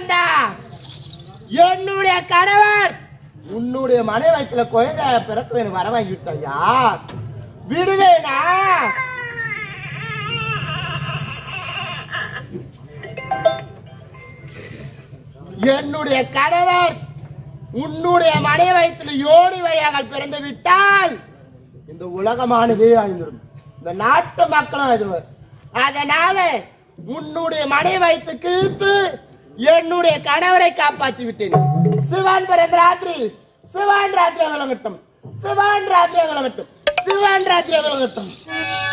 வந்தா என்னுடைய கணவர் உன்னுடைய மனைவி வயித்துல குழந்தைய பிறக்க எனக்கு வர வாங்கி விட்டாயா விடுவேனா என்னுடைய கணவர் உன்னுடைய மனைவி வயித்துல யோனி வயாக பிறந்து விட்டால் இந்த உலகமானதே அழிந்துடும் இந்த நாட்டு மக்களும் இது அதனால உன்னுடைய மனை வைத்து கீழ்த்து என்னுடைய கணவரை காப்பாற்றி விட்டேன் சிவான் பிறந்த ராத்திரி சிவான் ராத்திரி விளங்கட்டும் சிவான் ராத்திரி விளங்கட்டும் சிவான் ராத்திரி விளங்கட்டும்.